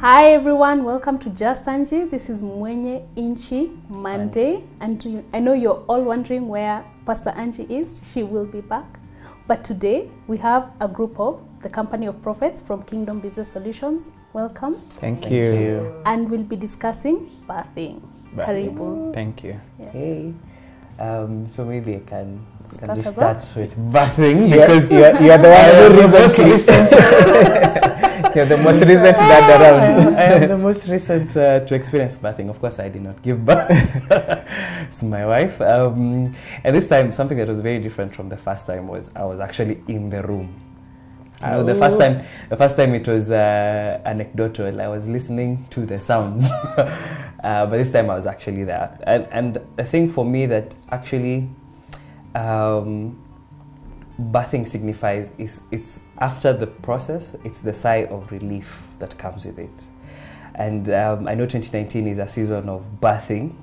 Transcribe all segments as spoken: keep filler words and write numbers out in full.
Hi everyone, welcome to Just Angie. This is Mwenye Nchi Monday, and I know you're all wondering where Pastor Angie is. She will be back, but today we have a group of the Company of Prophets from Kingdom Business Solutions. Welcome. Thank, Thank you. you. And we'll be discussing birthing. Karibu. Thank you. Yeah. Hey. Um, so maybe I can, can start, just start with birthing, because you're, you're the one who recently listened to You're the most recent dad around. I am the most recent uh, to experience birthing. Of course, I did not give birth. It's my wife. Um, and this time, something that was very different from the first time was I was actually in the room. You know, the first time, the first time it was uh, anecdotal. I was listening to the sounds, uh, but this time I was actually there. And, and I think for me that actually, um, birthing signifies is it's after the process. It's the sigh of relief that comes with it. And um, I know twenty nineteen is a season of birthing.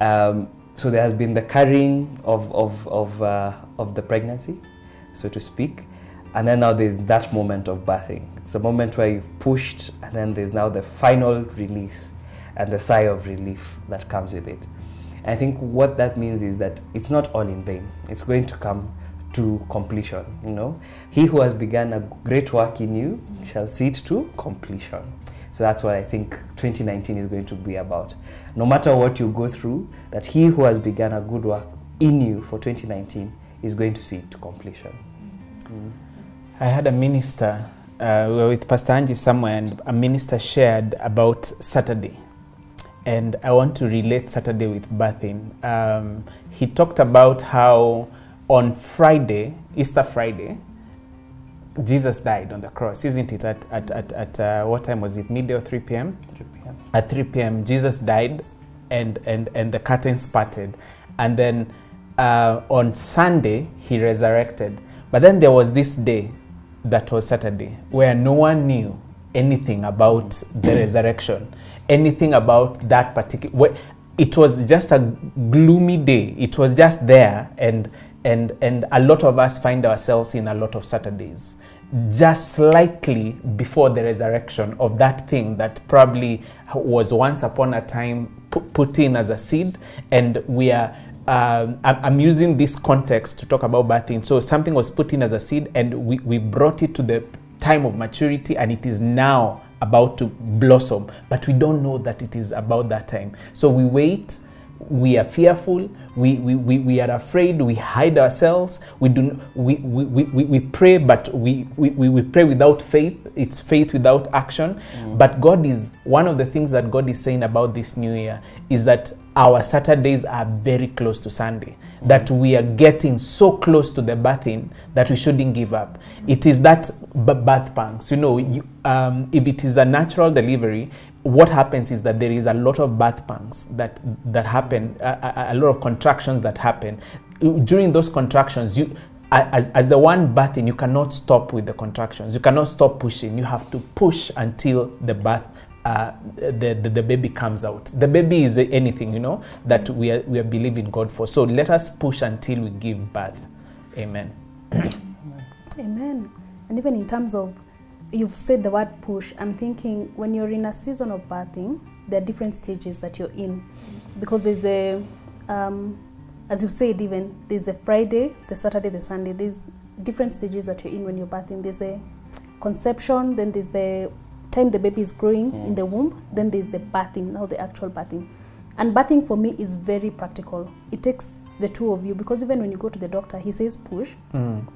Um, so there has been the carrying of of of uh, of the pregnancy, so to speak. And then now there's that moment of birthing. It's a moment where you've pushed, and then there's now the final release and the sigh of relief that comes with it. And I think what that means is that it's not all in vain. It's going to come to completion, you know. He who has begun a great work in you shall see it to completion. So that's what I think twenty nineteen is going to be about. No matter what you go through, that he who has begun a good work in you for twenty nineteen is going to see it to completion. Mm. I had a minister, uh, we were with Pastor Angie somewhere, and a minister shared about Saturday. And I want to relate Saturday with birthing. Um, he talked about how on Friday, Easter Friday, Jesus died on the cross, isn't it? At, at, at, at uh, what time was it? Midday or three p m? three p m At three p m Jesus died, and, and, and the curtains parted. And then uh, on Sunday, he resurrected. But then there was this day, that was Saturday, where no one knew anything about the resurrection, anything about that particular. It was just a gloomy day. It was just there, and and and a lot of us find ourselves in a lot of Saturdays, just slightly before the resurrection of that thing that probably was once upon a time put in as a seed, and we are. Uh, I'm using this context to talk about birthing. So something was put in as a seed, and we, we brought it to the time of maturity, and it is now about to blossom. But we don't know that it is about that time. So we wait, we are fearful, we, we, we, we are afraid, we hide ourselves, we, do, we, we, we, we pray, but we, we, we pray without faith. It's faith without action. Mm. But God is, one of the things that God is saying about this new year is that our Saturdays are very close to Sunday, mm-hmm. that we are getting so close to the birthing that we shouldn't give up. It is that birth pangs. You know, you, um, if it is a natural delivery, what happens is that there is a lot of birth pangs that, that happen, a, a, a lot of contractions that happen. During those contractions, you... As, as the one birthing, you cannot stop with the contractions. You cannot stop pushing. You have to push until the birth, uh, the, the, the baby comes out. The baby is anything, you know, that we are, we are believing God for. So let us push until we give birth. Amen. Amen. And even in terms of, you've said the word push, I'm thinking when you're in a season of birthing, there are different stages that you're in. Because there's the... Um, As you've said, even there's a Friday, the Saturday, the Sunday. There's different stages that you're in when you're birthing. There's a conception, then there's the time the baby is growing mm. in the womb, then there's the birthing, now the actual birthing. And birthing for me is very practical. It takes the two of you, because even when you go to the doctor, he says push. Mm.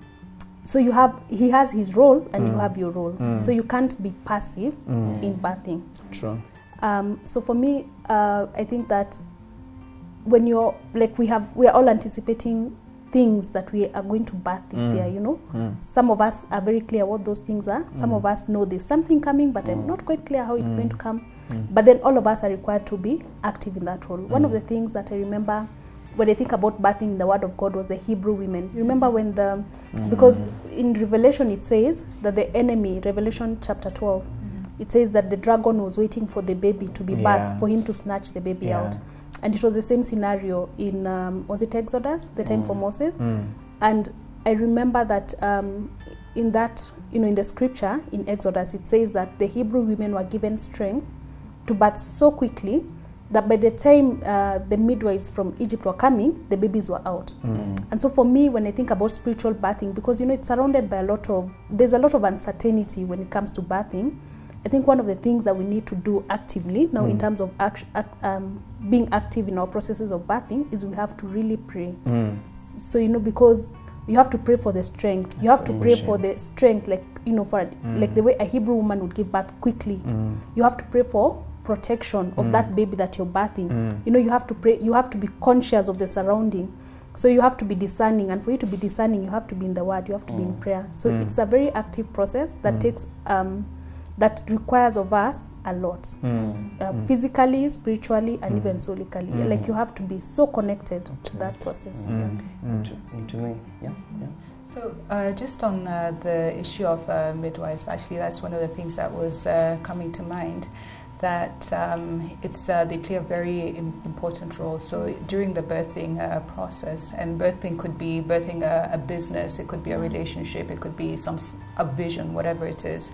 So you have, he has his role and mm. you have your role. Mm. So you can't be passive mm. in birthing. True. Um, so for me, uh, I think that when you're like we have we are all anticipating things that we are going to birth this mm. year, you know. Mm. Some of us are very clear what those things are. Some mm. of us know there's something coming, but mm. I'm not quite clear how it's mm. going to come. Mm. But then all of us are required to be active in that role. Mm. One of the things that I remember when I think about birthing the word of God was the Hebrew women. Remember when the mm. because in Revelation it says that the enemy, Revelation chapter twelve, mm. it says that the dragon was waiting for the baby to be yeah. birthed, for him to snatch the baby yeah. out. And it was the same scenario in, um, was it Exodus, the time mm. for Moses? Mm. And I remember that um, in that, you know, in the scripture, in Exodus, it says that the Hebrew women were given strength to birth so quickly that by the time uh, the midwives from Egypt were coming, the babies were out. Mm. And so for me, when I think about spiritual birthing, because, you know, it's surrounded by a lot of, there's a lot of uncertainty when it comes to birthing. I think one of the things that we need to do actively now, mm. in terms of act, act, um, being active in our processes of birthing, is we have to really pray. Mm. So, you know, because you have to pray for the strength. That's you have to pray for the strength, like, you know, for mm. like the way a Hebrew woman would give birth quickly. Mm. You have to pray for protection of mm. that baby that you're birthing. Mm. You know, you have to pray. You have to be conscious of the surrounding. So you have to be discerning, and for you to be discerning, you have to be in the Word. You have to mm. be in prayer. So mm. it's a very active process that mm. takes. Um, that requires of us a lot, mm. Uh, mm. physically, spiritually, and mm. even solically. Mm. Like, you have to be so connected okay. to that process. Mm. Yeah. Mm. Into, into me, yeah. yeah. So uh, just on uh, the issue of uh, midwives, actually, that's one of the things that was uh, coming to mind, that um, it's uh, they play a very important role. So during the birthing uh, process, and birthing could be birthing a, a business, it could be a relationship, it could be some a vision, whatever it is.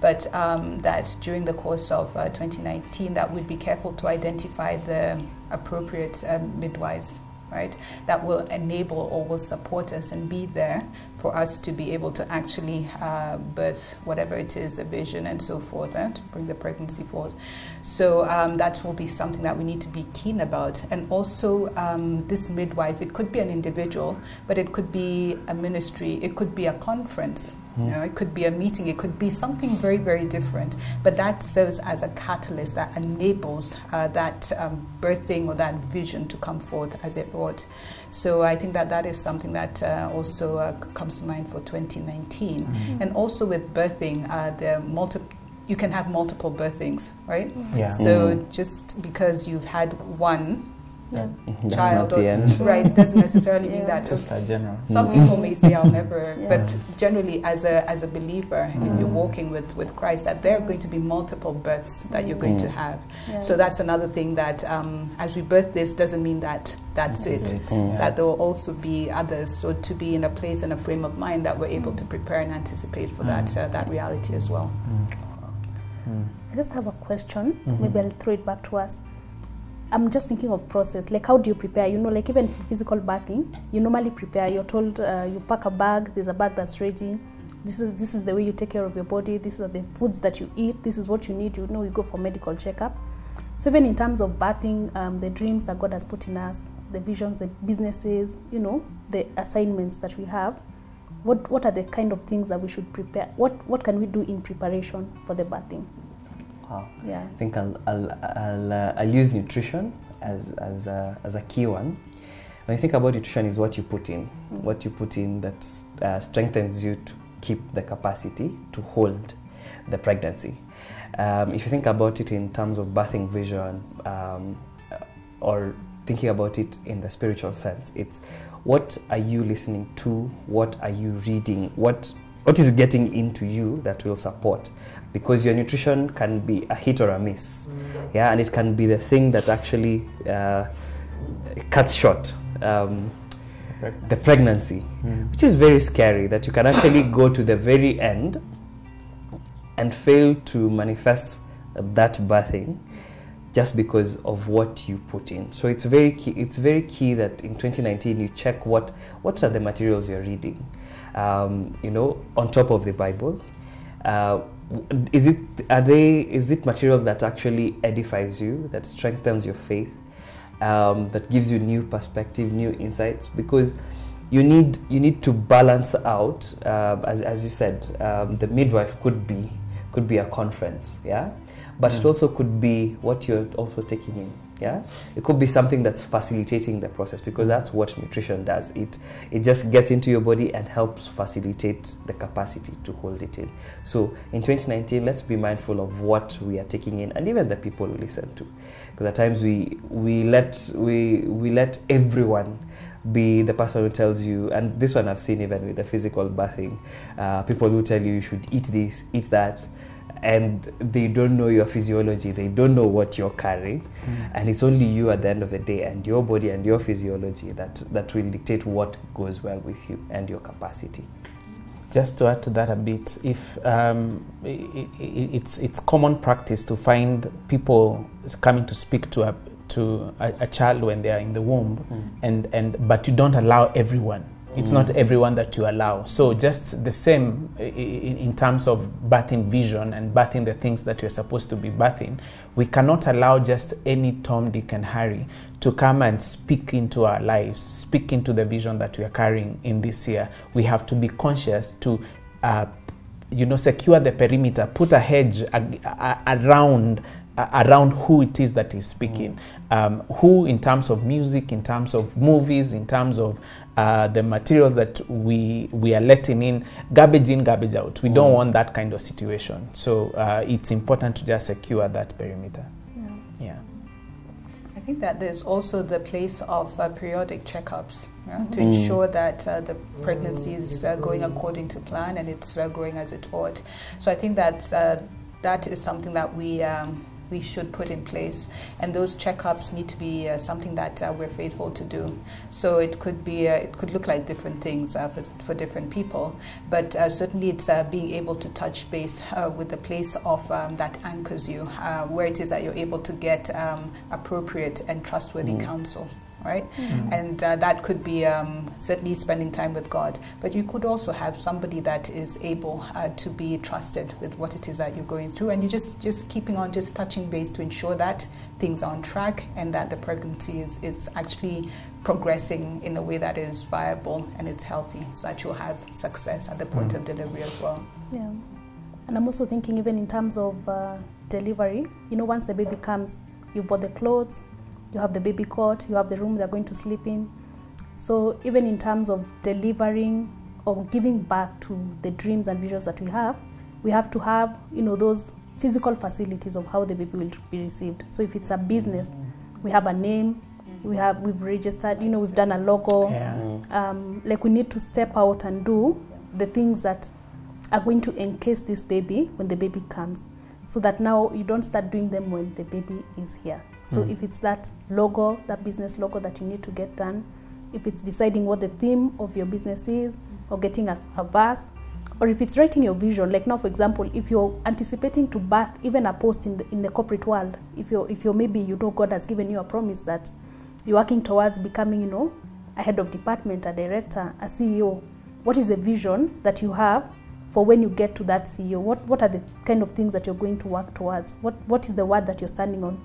But um, that during the course of uh, twenty nineteen, that we'd be careful to identify the appropriate uh, midwives, right? That will enable or will support us and be there for us to be able to actually uh, birth whatever it is, the vision and so forth, eh? To bring the pregnancy forth. So um, that will be something that we need to be keen about. And also um, this midwife, it could be an individual, but it could be a ministry, it could be a conference, mm. you know, it could be a meeting, it could be something very, very different. But that serves as a catalyst that enables uh, that um, birthing or that vision to come forth as it ought. So I think that that is something that uh, also uh, comes to mind for twenty nineteen. Mm-hmm. And also with birthing, uh, the multi you can have multiple birthings, right? Yeah. So mm-hmm. just because you've had one yeah. child, or, right, doesn't necessarily yeah. mean that. Just a general. Some people may say, "I'll never," yeah. but generally, as a as a believer, mm. if you're walking with with Christ, that there are going to be multiple births that you're going mm. to have. Yeah. So that's another thing that um, as we birth this, doesn't mean that. That's it, it. Mm. that there will also be others, so to be in a place and a frame of mind that we're able to prepare and anticipate for mm. that uh, that reality as well. Mm. Mm. I just have a question, mm-hmm. maybe I'll throw it back to us. I'm just thinking of process, like, how do you prepare? You know, like, even for physical birthing, you normally prepare, you're told, uh, you pack a bag, there's a bag that's ready, this is, this is the way you take care of your body, these are the foods that you eat, this is what you need, you know, you go for medical checkup. So even in terms of birthing, um, the dreams that God has put in us, the visions, the businesses, you know, the assignments that we have, what what are the kind of things that we should prepare? What what can we do in preparation for the birthing? Wow. Yeah. I think I'll I'll I'll, uh, I'll use nutrition as as a, as a key one. When you think about nutrition, is what you put in, mm-hmm. what you put in that uh, strengthens you to keep the capacity to hold the pregnancy. Um, if you think about it in terms of birthing vision, um, or thinking about it in the spiritual sense, it's what are you listening to, what are you reading, what what is getting into you that will support, because your nutrition can be a hit or a miss, yeah, and it can be the thing that actually uh, cuts short um, the pregnancy, the pregnancy mm. which is very scary, that you can actually go to the very end and fail to manifest that birthing just because of what you put in. So it's very key, it's very key that in twenty nineteen you check what what are the materials you're reading, um, you know, on top of the Bible. Uh, is it are they is it material that actually edifies you, that strengthens your faith, um, that gives you new perspective, new insights? Because you need you need to balance out, uh, as, as you said, um, the midwife could be could be a conference, yeah? But mm. it also could be what you're also taking in, yeah? It could be something that's facilitating the process, because that's what nutrition does. It, it just gets into your body and helps facilitate the capacity to hold it in. So in twenty nineteen, let's be mindful of what we are taking in, and even the people we listen to. Because at times we, we, let, we, we let everyone be the person who tells you, and this one I've seen even with the physical birthing, uh, people who tell you you should eat this, eat that, and they don't know your physiology, they don't know what you're carrying, mm. and it's only you at the end of the day and your body and your physiology that, that will dictate what goes well with you and your capacity. Just to add to that a bit, if um, it, it, it's it's common practice to find people coming to speak to a to a, a child when they are in the womb, mm. and and but you don't allow everyone. It's mm. not everyone that you allow. So just the same in, in terms of birthing vision and birthing the things that you're supposed to be birthing, we cannot allow just any Tom, Dick and Harry to come and speak into our lives, speak into the vision that we are carrying in this year. We have to be conscious to uh, you know, secure the perimeter, put a hedge ag- a- around around who it is that is speaking, mm. um, who in terms of music, in terms of movies, in terms of uh, the materials that we we are letting in, garbage in, garbage out. We mm. don't want that kind of situation. So uh, it's important to just secure that perimeter. Yeah. yeah. I think that there's also the place of uh, periodic checkups, yeah, to mm. ensure that uh, the pregnancy is uh, going according to plan and it's uh, growing as it ought. So I think that uh, that is something that we... Um, we should put in place, and those checkups need to be uh, something that uh, we're faithful to do. So it could be, uh, it could look like different things uh, for, for different people, but uh, certainly it's uh, being able to touch base uh, with the place of um, that anchors you, uh, where it is that you're able to get um, appropriate and trustworthy mm. counsel. Right, mm-hmm. and uh, that could be um, certainly spending time with God, but you could also have somebody that is able uh, to be trusted with what it is that you're going through, and you just just keeping on just touching base to ensure that things are on track and that the pregnancy is, is actually progressing in a way that is viable and it's healthy, so that you'll have success at the point mm-hmm. of delivery as well. Yeah, and I'm also thinking even in terms of uh, delivery. You know, once the baby comes, you bought the clothes. You have the baby cot, you have the room they're going to sleep in. So even in terms of delivering or giving back to the dreams and visions that we have, we have to have, you know, those physical facilities of how the baby will be received. So if it's a business, we have a name, we have, we've registered, you know, we've done a logo. Yeah. Um, like we need to step out and do the things that are going to encase this baby when the baby comes, so that now you don't start doing them when the baby is here. So mm. if it's that logo, that business logo that you need to get done, if it's deciding what the theme of your business is, or getting a, a verse, or if it's writing your vision, like now, for example, if you're anticipating to birth even a post in the, in the corporate world, if you're, if you're maybe, you know, God has given you a promise that you're working towards becoming, you know, a head of department, a director, a C E O, what is the vision that you have for when you get to that C E O? What, what are the kind of things that you're going to work towards? What, what is the word that you're standing on?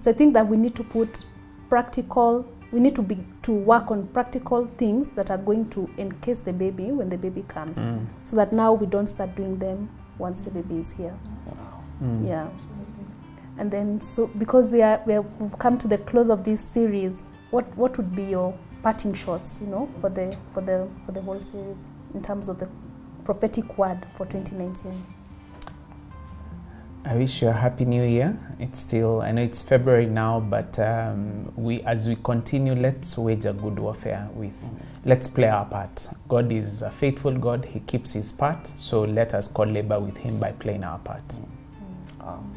So I think that we need to put practical, we need to be to work on practical things that are going to encase the baby when the baby comes, mm. so that now we don't start doing them once the baby is here. Mm. Yeah. Absolutely. And then, so because we are, we are we've come to the close of this series, what what would be your parting shots, you know, for the for the for the whole series in terms of the prophetic word for twenty nineteen? I wish you a happy new year. It's still, I know it's February now, but um, we, as we continue, let's wage a good warfare with, mm-hmm. let's play our part. God is a faithful God. He keeps his part. So let us collaborate with him by playing our part. Mm-hmm. Um,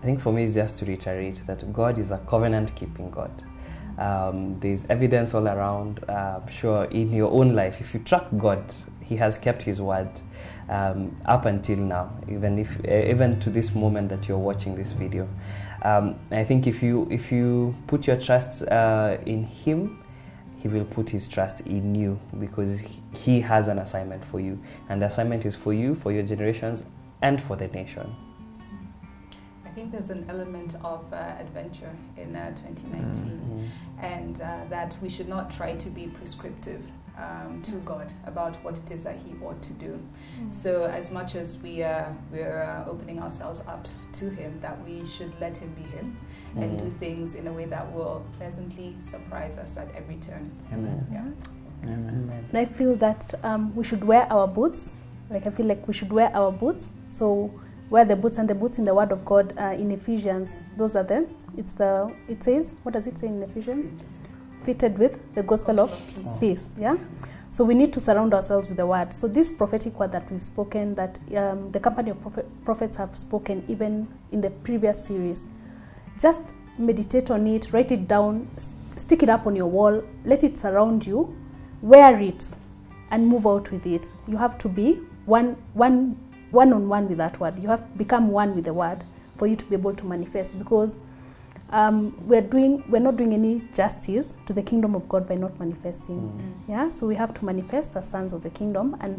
I think for me, it's just to reiterate that God is a covenant-keeping God. Um, there's evidence all around. Uh, I'm sure in your own life, if you track God, he has kept his word. Um, up until now, even if uh, even to this moment that you're watching this video, um, I think if you if you put your trust uh, in him, he will put his trust in you, because he has an assignment for you, and the assignment is for you, for your generations, and for the nation. I think there's an element of uh, adventure in uh, twenty nineteen, mm-hmm. and uh, that we should not try to be prescriptive Um, to God about what it is that he ought to do. Mm. So as much as we uh, we're uh, opening ourselves up to him, that we should let him be him, mm. and do things in a way that will pleasantly surprise us at every turn. Amen. Yeah. Amen. And I feel that um, we should wear our boots. Like I feel like we should wear our boots. So wear the boots, and the boots in the word of God uh, in Ephesians. Those are them. It's the, it says, what does it say in Ephesians? Fitted with the gospel of peace. Yeah, so we need to surround ourselves with the word. So this prophetic word that we've spoken, that um, the Company of Prophet, prophets have spoken even in the previous series, just meditate on it, write it down, st stick it up on your wall, let it surround you, wear it, and move out with it. You have to be one, one, one on one with that word. You have become one with the word for you to be able to manifest, because um, we're doing we're not doing any justice to the kingdom of God by not manifesting. Mm-hmm. Yeah, so we have to manifest as sons of the kingdom, and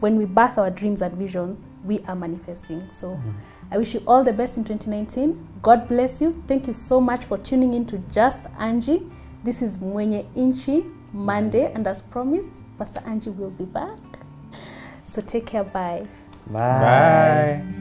when we birth our dreams and visions, we are manifesting. So mm-hmm. I wish you all the best in twenty nineteen. God bless you. Thank you so much for tuning in to Just Angie. This is Mwenye Nchi Monday, and as promised, Pastor Angie will be back. So take care. Bye. Bye. Bye.